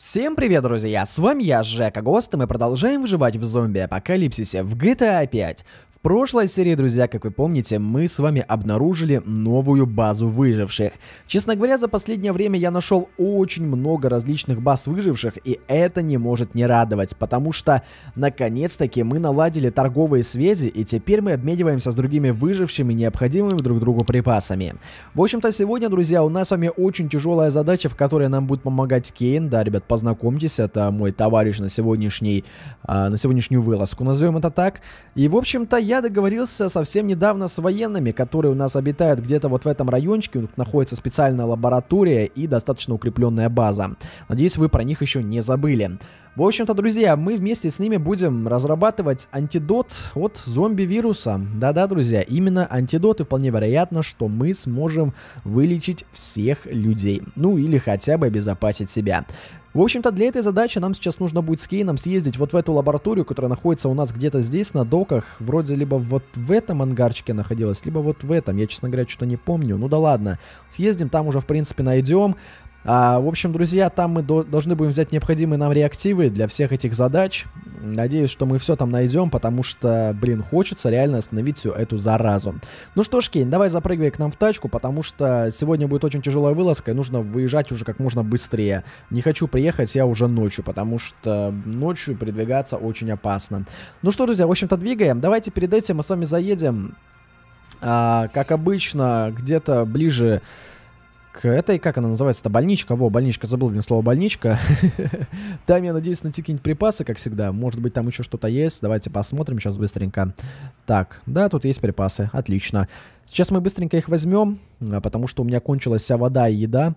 Всем привет, друзья, с вами я, Жека Гост, и мы продолжаем выживать в зомби-апокалипсисе в GTA 5. В прошлой серии, друзья, как вы помните, мы с вами обнаружили новую базу выживших. Честно говоря, за последнее время я нашел очень много различных баз выживших, и это не может не радовать, потому что, наконец-таки, мы наладили торговые связи, и теперь мы обмениваемся с другими выжившими необходимыми друг другу припасами. В общем-то, сегодня, друзья, у нас с вами очень тяжелая задача, в которой нам будет помогать Кейн. Да, ребят, познакомьтесь, это мой товарищ на сегодняшнюю вылазку, назовем это так. И, в общем-то, я договорился совсем недавно с военными, которые у нас обитают где-то вот в этом райончике. У них находится специальная лаборатория и достаточно укрепленная база. Надеюсь, вы про них еще не забыли. В общем-то, друзья, мы вместе с ними будем разрабатывать антидот от зомби-вируса. Да-да, друзья, именно антидот, и вполне вероятно, что мы сможем вылечить всех людей. Ну, или хотя бы обезопасить себя. В общем-то, для этой задачи нам сейчас нужно будет с Кейном съездить вот в эту лабораторию, которая находится у нас где-то здесь, на доках. Вроде либо вот в этом ангарчике находилась, либо вот в этом. Я, честно говоря, что-то не помню. Ну да ладно. Съездим, там уже, в принципе, найдем. В общем, друзья, там мы должны будем взять необходимые нам реактивы для всех этих задач. Надеюсь, что мы все там найдем, потому что, блин, хочется реально остановить всю эту заразу. Ну что ж, Кейн, давай запрыгивай к нам в тачку, потому что сегодня будет очень тяжелая вылазка, и нужно выезжать уже как можно быстрее. Не хочу приехать я уже ночью, потому что ночью передвигаться очень опасно. Ну что, друзья, в общем-то, двигаем. Давайте перед этим мы с вами заедем, как обычно, где-то ближе... к этой, как она называется-то, больничка. Во, больничка, забыл, блин, слово больничка. Там, я надеюсь, найти какие-нибудь припасы, как всегда. Может быть, там еще что-то есть. Давайте посмотрим сейчас быстренько. Так, да, тут есть припасы, отлично. Сейчас мы быстренько их возьмем, потому что у меня кончилась вся вода и еда.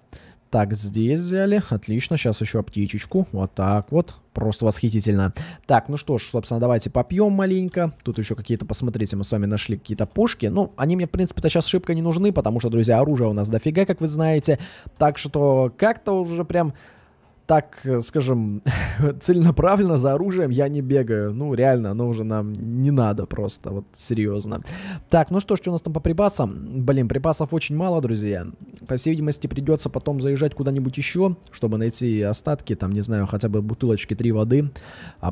Так, здесь взяли. Отлично. Сейчас еще аптечечку. Вот так вот. Просто восхитительно. Так, ну что ж, собственно, давайте попьем маленько. Тут еще какие-то, посмотрите, мы с вами нашли какие-то пушки. Ну, они мне, в принципе-то, сейчас шибко не нужны, потому что, друзья, оружие у нас дофига, как вы знаете. Так что как-то уже прям... так, скажем, целенаправленно за оружием я не бегаю. Ну, реально, оно уже нам не надо просто, вот серьезно. Так, ну что ж, что у нас там по припасам? Блин, припасов очень мало, друзья. По всей видимости, придется потом заезжать куда-нибудь еще, чтобы найти остатки, там, не знаю, хотя бы бутылочки 3 воды,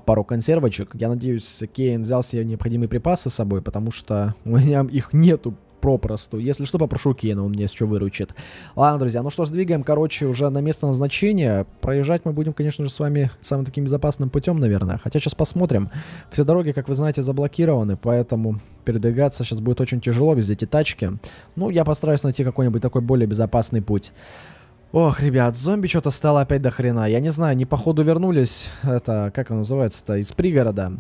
пару консервочек. Я надеюсь, Кейн взял себе необходимые припасы с собой, потому что у меня их нету. Попросту. Если что, попрошу Кейна, он мне еще выручит. Ладно, друзья, ну что ж, двигаем, короче, уже на место назначения. Проезжать мы будем, конечно же, с вами самым таким безопасным путем, наверное. Хотя сейчас посмотрим. Все дороги, как вы знаете, заблокированы, поэтому передвигаться сейчас будет очень тяжело без эти тачки. Ну, я постараюсь найти какой-нибудь такой более безопасный путь. Ох, ребят, зомби что-то стало опять до хрена. Я не знаю, они походу вернулись, это, как оно называется-то, из пригорода.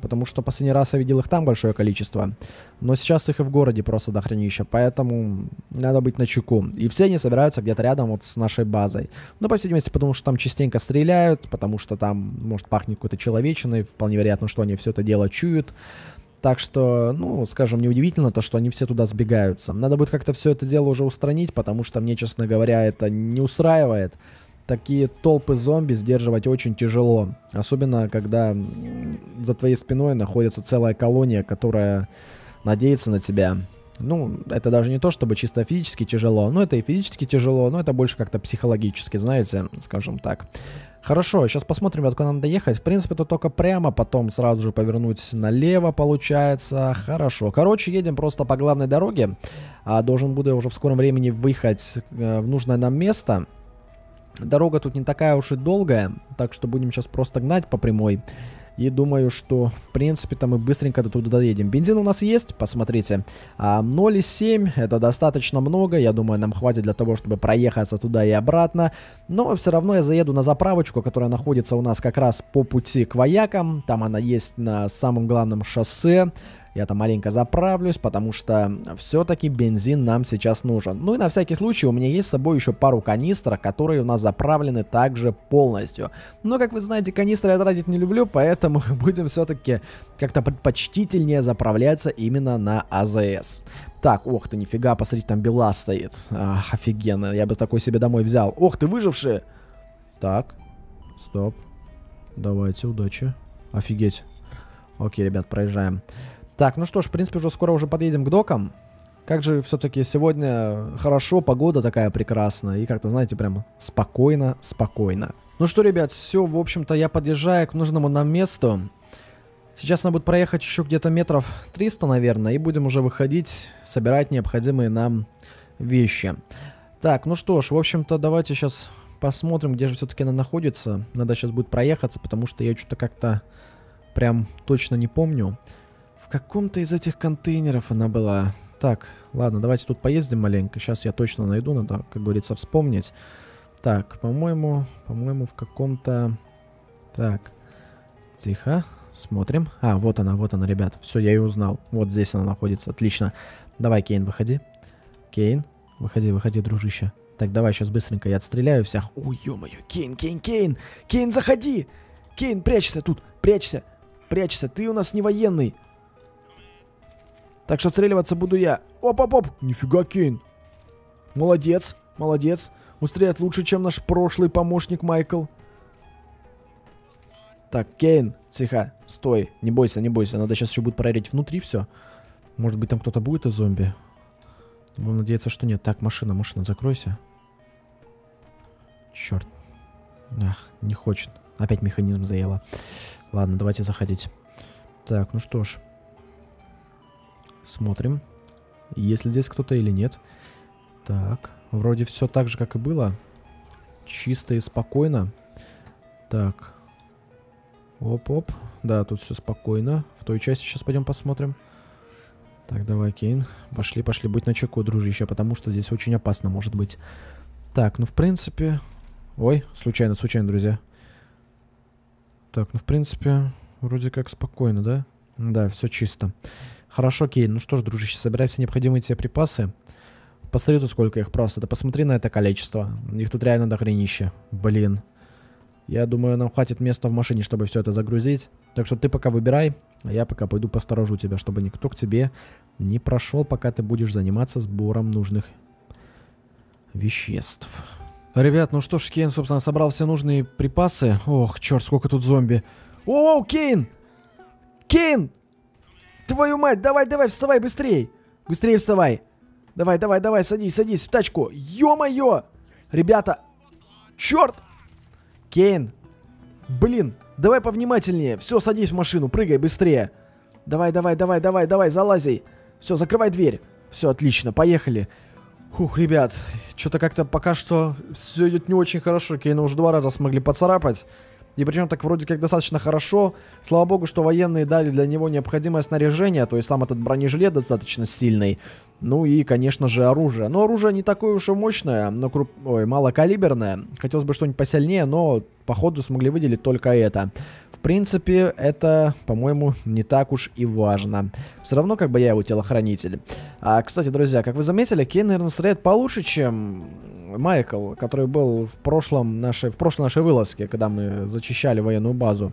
Потому что последний раз я видел их там большое количество. Но сейчас их и в городе просто дохренища. Поэтому надо быть начеку. И все они собираются где-то рядом вот с нашей базой. Но, по всей видимости, потому что там частенько стреляют. Потому что там, может, пахнет какой-то человечиной. Вполне вероятно, что они все это дело чуют. Так что, ну, скажем, неудивительно то, что они все туда сбегаются. Надо будет как-то все это дело уже устранить. Потому что мне, честно говоря, это не устраивает. Такие толпы зомби сдерживать очень тяжело. Особенно, когда за твоей спиной находится целая колония, которая надеется на тебя. Ну, это даже не то, чтобы чисто физически тяжело. Но это и физически тяжело, но это больше как-то психологически, знаете, скажем так. Хорошо, сейчас посмотрим, откуда нам доехать. В принципе, тут только прямо, потом сразу же повернуть налево получается. Хорошо. Короче, едем просто по главной дороге. Должен буду я уже в скором времени выехать в нужное нам место. Дорога тут не такая уж и долгая, так что будем сейчас просто гнать по прямой. И думаю, что, в принципе, там мы быстренько до туда доедем. Бензин у нас есть, посмотрите. 0,7, это достаточно много. Я думаю, нам хватит для того, чтобы проехаться туда и обратно. Но все равно я заеду на заправочку, которая находится у нас как раз по пути к воякам. Там она есть на самом главном шоссе. Я там маленько заправлюсь, потому что все-таки бензин нам сейчас нужен. Ну и на всякий случай у меня есть с собой еще пару канистр, которые у нас заправлены также полностью. Но, как вы знаете, канистры я тратить не люблю, поэтому будем все-таки как-то предпочтительнее заправляться именно на АЗС. Так, ох ты, нифига, посмотрите, там бела стоит. Ах, офигенно, я бы такой себе домой взял. Ох ты, выжившие! Так, стоп. Давайте, удачи. Офигеть. Окей, ребят, проезжаем. Так, ну что ж, в принципе, уже скоро подъедем к докам. Как же все-таки сегодня хорошо, погода такая прекрасная. И как-то, знаете, прям спокойно, спокойно. Ну что, ребят, все, в общем-то, я подъезжаю к нужному нам месту. Сейчас нам будет проехать еще где-то метров 300, наверное. И будем уже выходить, собирать необходимые нам вещи. Так, ну что ж, в общем-то, давайте сейчас посмотрим, где же все-таки она находится. Надо сейчас будет проехаться, потому что я что-то как-то прям точно не помню. В каком-то из этих контейнеров она была... Так, ладно, давайте тут поездим маленько. Сейчас я точно найду, надо, как говорится, вспомнить. Так, по-моему, в каком-то... Так, тихо, смотрим. А, вот она, ребят. Все, я ее узнал. Вот здесь она находится, отлично. Давай, Кейн, выходи. Кейн, выходи, выходи, дружище. Так, давай сейчас быстренько я отстреляю всех. Ой, ё-моё, Кейн, Кейн, Кейн! Кейн, заходи! Кейн, прячься тут, прячься, прячься. Ты у нас не военный. Так что отстреливаться буду я. Оп-оп-оп. Нифига, Кейн. Молодец, молодец. Устреляет лучше, чем наш прошлый помощник Майкл. Так, Кейн, тихо, стой. Не бойся, не бойся. Надо сейчас еще будет проверить внутри все. Может быть, там кто-то будет из зомби. Будем надеяться, что нет. Так, машина, машина, закройся. Черт. Ах, не хочет. Опять механизм заело. Ладно, давайте заходить. Так, ну что ж. Смотрим, есть ли здесь кто-то или нет. Так, вроде все так же, как и было. Чисто и спокойно. Так. Оп-оп. Да, тут все спокойно. В той части сейчас пойдем посмотрим. Так, давай, Кейн. Пошли, пошли. Будь начеку, дружище, потому что здесь очень опасно может быть. Так, ну в принципе... Ой, случайно, случайно, друзья. Так, ну в принципе, вроде как спокойно, да? Да, все чисто. Хорошо, Кейн, ну что ж, дружище, собирай все необходимые тебе припасы. Посмотри тут, сколько их просто. Да посмотри на это количество. Их тут реально дохренища. Блин. Я думаю, нам хватит места в машине, чтобы все это загрузить. Так что ты пока выбирай, а я пока пойду посторожу тебя, чтобы никто к тебе не прошел, пока ты будешь заниматься сбором нужных веществ. Ребят, ну что ж, Кейн, собственно, собрал все нужные припасы. Ох, черт, сколько тут зомби. О, Кейн! Кейн! Твою мать, давай, давай, вставай, быстрей. Быстрее вставай. Давай, давай, давай, садись, садись в тачку. Ё-моё! Ребята, чёрт! Кейн, блин, давай повнимательнее. Все, садись в машину, прыгай быстрее. Давай, давай, давай, давай, давай, залази. Все, закрывай дверь. Все, отлично, поехали. Фух, ребят, что-то как-то пока что все идет не очень хорошо. Кейна уже 2 раза смогли поцарапать. И причем так вроде как достаточно хорошо. Слава богу, что военные дали для него необходимое снаряжение. То есть там этот бронежилет достаточно сильный. Ну и, конечно же, оружие. Но оружие не такое уж и мощное, но малокалиберное. Хотелось бы что-нибудь посильнее, но походу смогли выделить только это. В принципе, это, по-моему, не так уж и важно. Все равно, как бы я его телохранитель. А, кстати, друзья, как вы заметили, Кейн, наверное, стреляет получше, чем Майкл, который был в прошлой нашей вылазке, когда мы зачищали военную базу.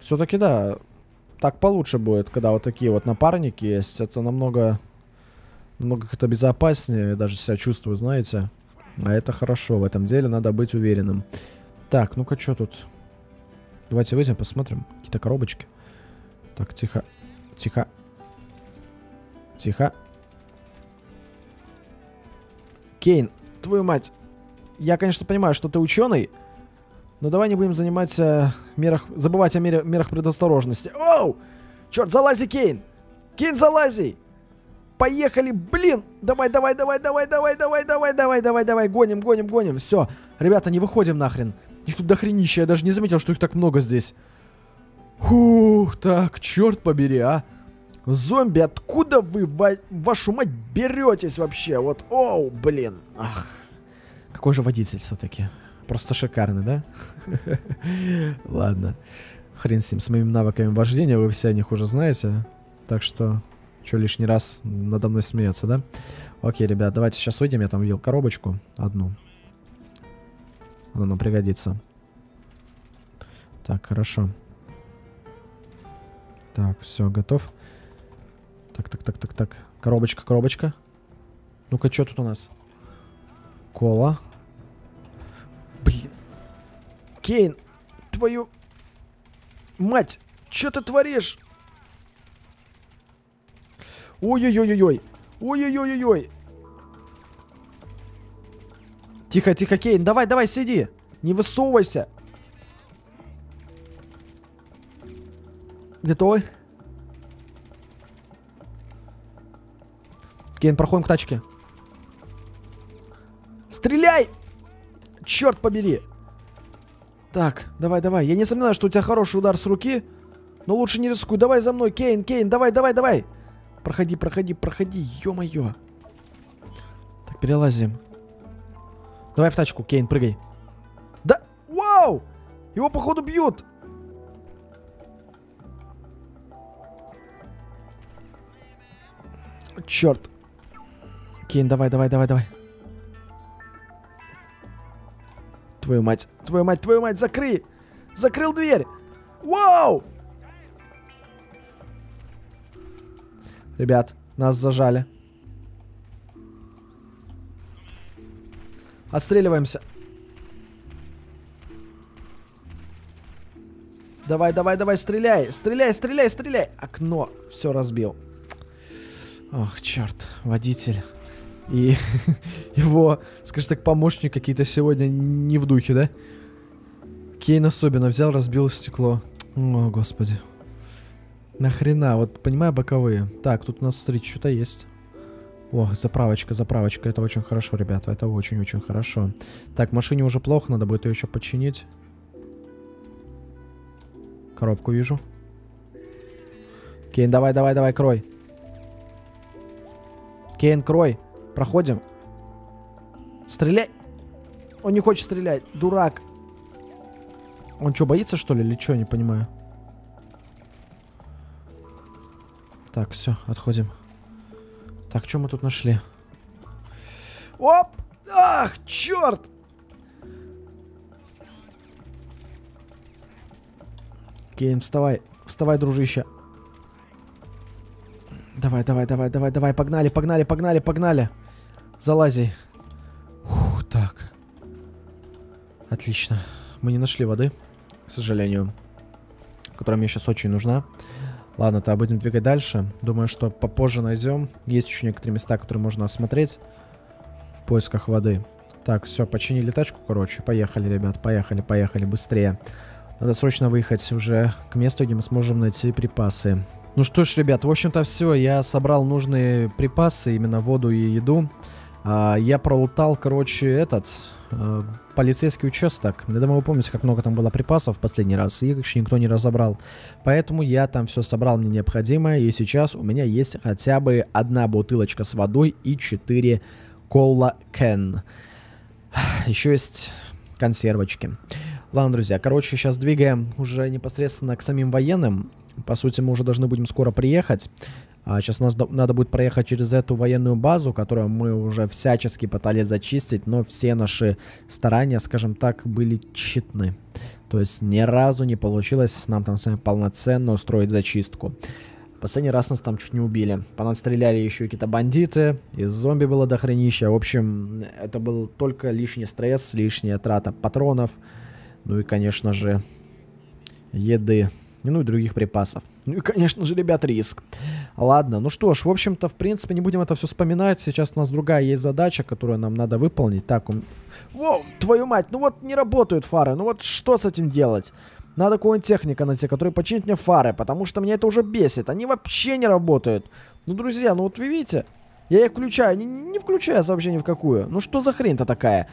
Все-таки, да, так получше будет, когда вот такие вот напарники есть. Это намного, намного как-то безопаснее, даже себя чувствую, знаете. А это хорошо, в этом деле надо быть уверенным. Так, ну-ка, что тут? Давайте выйдем, посмотрим. Какие-то коробочки. Так, тихо. Тихо. Тихо. Кейн, твою мать. Я, конечно, понимаю, что ты ученый, но давай не будем забывать о мерах предосторожности. Оу! Черт, залази, Кейн! Кейн, залази! Поехали, блин! Давай, давай, давай, давай, давай, давай, давай, давай, давай, давай, гоним, гоним, гоним. Все, ребята, не выходим нахрен. Их тут дохренища, я даже не заметил, что их так много здесь. Фух, так, черт побери, а. Зомби, откуда вы, вашу мать, беретесь вообще? Вот, оу, блин. Ах, какой же водитель все-таки. Просто шикарный, да? Ладно. Хрен с ним, с моими навыками вождения, вы все о них уже знаете. Так что, что лишний раз надо мной смеяться, да? Окей, ребят, давайте сейчас выйдем, я там видел коробочку одну. Она нам пригодится. Так, хорошо. Так, все, готов. Так, так, так, так, так. Коробочка, коробочка. Ну-ка, что тут у нас? Кола. Блин. Кейн, твою мать, что ты творишь? Ой-ой-ой-ой-ой. Ой-ой-ой-ой-ой. Тихо-тихо, Кейн. Давай-давай, сиди. Не высовывайся. Готовы? Кейн, проходим к тачке. Стреляй! Черт побери. Так, давай-давай. Я не сомневаюсь, что у тебя хороший удар с руки. Но лучше не рискуй. Давай за мной, Кейн, Кейн. Давай-давай-давай. Проходи, проходи, проходи. Ё-моё. Так, перелазим. Давай в тачку, Кейн, прыгай. Да, вау! Его, походу, бьют. Черт. Кейн, давай. Твою мать, закрой! Закрыл дверь! Вау! Ребят, нас зажали. Отстреливаемся. Давай, стреляй! Стреляй! Окно все разбил. Ох, черт, водитель. И его, скажем так, помощник какие-то сегодня не в духе, да? Кейн особенно взял, разбил стекло. О, господи. Нахрена, вот, понимаю, боковые. Так, тут у нас, смотри, что-то есть. О, заправочка. Это очень хорошо, ребята, это очень-очень хорошо. Так, машине уже плохо, надо будет ее еще починить. Коробку вижу. Кейн, давай, крой. Кейн, крой. Проходим. Стреляй. Он не хочет стрелять. Дурак. Он что, боится, что ли? Или что? Не понимаю. Так, все, отходим. Так, что мы тут нашли? Оп! Ах, черт! Кейн, вставай. Вставай, дружище. Давай. Погнали. Залази. Фух, так. Отлично. Мы не нашли воды, к сожалению, которая мне сейчас очень нужна. Ладно, то будем двигать дальше. Думаю, что попозже найдем. Есть еще некоторые места, которые можно осмотреть в поисках воды. Так, все, починили тачку, короче. Поехали, ребят, поехали, быстрее. Надо срочно выехать уже к месту, где мы сможем найти припасы. Ну что ж, ребят, в общем-то все. Я собрал нужные припасы, именно воду и еду. Я пролутал, короче, полицейский участок. Я думаю, вы помните, как много там было припасов в последний раз, и их еще никто не разобрал. Поэтому я там все собрал мне необходимое, и сейчас у меня есть хотя бы одна бутылочка с водой и 4 кола Кен. Еще есть консервочки. Ладно, друзья, короче, сейчас двигаем уже непосредственно к самим военным. По сути, мы уже должны будем скоро приехать. Сейчас нас надо будет проехать через эту военную базу, которую мы уже всячески пытались зачистить, но все наши старания, скажем так, были тщетны. То есть ни разу не получилось нам там с вами полноценно устроить зачистку. Последний раз нас там чуть не убили. По нас стреляли еще какие-то бандиты, и зомби было до хренища. В общем, это был только лишний стресс, лишняя трата патронов, ну и, конечно же, еды. Ну и других припасов. Ну и, конечно же, ребят, риск. Ладно, ну что ж, в общем-то, в принципе, не будем это все вспоминать. Сейчас у нас другая есть задача, которую нам надо выполнить. Так, воу, твою мать, ну вот не работают фары. Ну вот что с этим делать? Надо какого-нибудь техника найти, который починит мне фары, потому что меня это уже бесит. Они вообще не работают. Ну, друзья, ну вот вы видите, я их включаю, не включается вообще ни в какую. Ну что за хрень-то такая?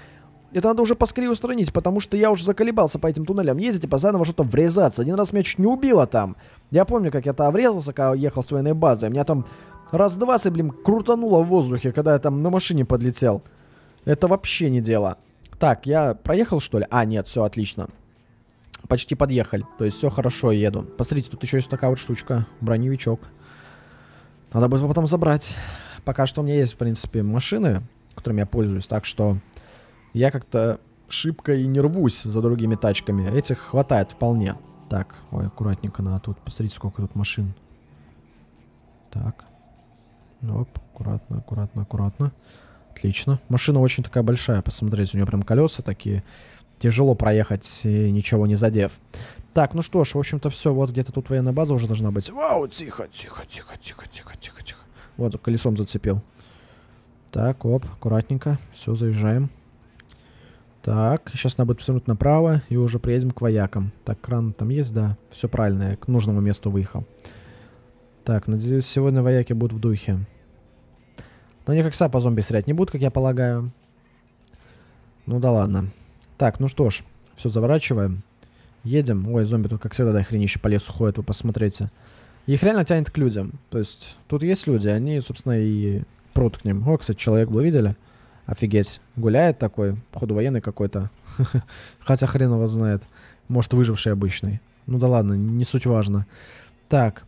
Это надо уже поскорее устранить, потому что я уже заколебался по этим туннелям ездить и постоянно во что-то врезаться. Один раз меня чуть не убило там. Я помню, как я-то врезался, когда ехал с военной базы. Меня там раз 20, блин, крутануло в воздухе, когда я там на машине подлетел. Это вообще не дело. Так, я проехал, что ли? А, нет, все, отлично. Почти подъехали, то есть все хорошо, еду. Посмотрите, тут еще есть такая вот штучка, броневичок. Надо будет его потом забрать. Пока что у меня есть, в принципе, машины, которыми я пользуюсь, так что... Я как-то шибко и не рвусь за другими тачками. Этих хватает вполне. Так, ой, аккуратненько надо тут. Посмотрите, сколько тут машин. Так. Оп, аккуратно. Отлично. Машина очень такая большая. Посмотрите, у нее прям колеса такие. Тяжело проехать, и ничего не задев. Так, ну что ж, в общем-то все. Вот где-то тут военная база уже должна быть. Вау, тихо. Вот колесом зацепил. Так, оп, аккуратненько. Все, заезжаем. Так, сейчас надо будет повернуть направо и уже приедем к воякам. Так, кран там есть, да. Все правильно, я к нужному месту выехал. Так, надеюсь, сегодня вояки будут в духе. Но они как сапа зомби стрелять не будут, как я полагаю. Ну да ладно. Так, ну что ж, все заворачиваем. Едем. Ой, зомби тут как всегда, да, хренище по лесу ходят, вы посмотрите. Их реально тянет к людям. То есть тут есть люди, они, собственно, и прут к ним. О, кстати, человек был, видели? Офигеть. Гуляет такой, походу военный какой-то. Хотя хрен его знает. Может, выживший обычный. Ну да ладно, не суть важно. Так.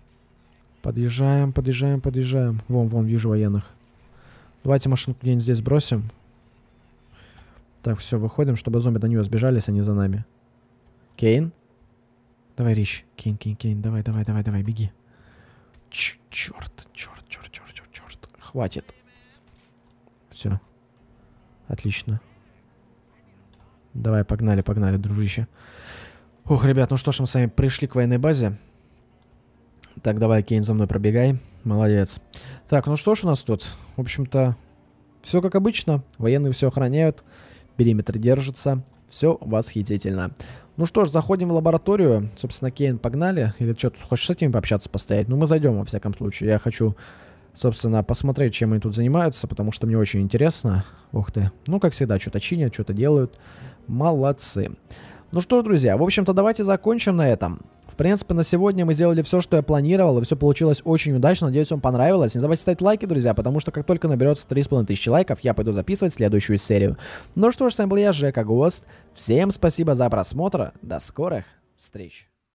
Подъезжаем, подъезжаем, подъезжаем. Вон, вон, вижу военных. Давайте машинку где-нибудь здесь бросим. Так, все, выходим, чтобы зомби до нее сбежались, а не за нами. Кейн? Давай, Рич. Кейн, Кейн, Кейн. Давай, давай, давай, давай, беги. Черт, черт, черт, черт, черт, черт. Хватит. Все. Отлично. Давай, погнали, погнали, дружище. Ух, ребят, ну что ж, мы с вами пришли к военной базе. Так, давай, Кейн, за мной пробегай. Молодец. Так, ну что ж у нас тут? В общем-то, все как обычно. Военные все охраняют. Периметр держится. Все восхитительно. Ну что ж, заходим в лабораторию. Собственно, Кейн, погнали. Или что, тут хочешь с этими пообщаться, постоять? Ну, мы зайдем, во всяком случае. Я хочу, собственно, посмотреть, чем они тут занимаются, потому что мне очень интересно. Ух ты. Ну, как всегда, что-то чинят, что-то делают. Молодцы. Ну что ж, друзья, в общем-то, давайте закончим на этом. В принципе, на сегодня мы сделали все, что я планировал, и все получилось очень удачно. Надеюсь, вам понравилось. Не забывайте ставить лайки, друзья, потому что как только наберется 3500 лайков, я пойду записывать следующую серию. Ну что ж, с вами был я, Жека Гост. Всем спасибо за просмотр. До скорых встреч.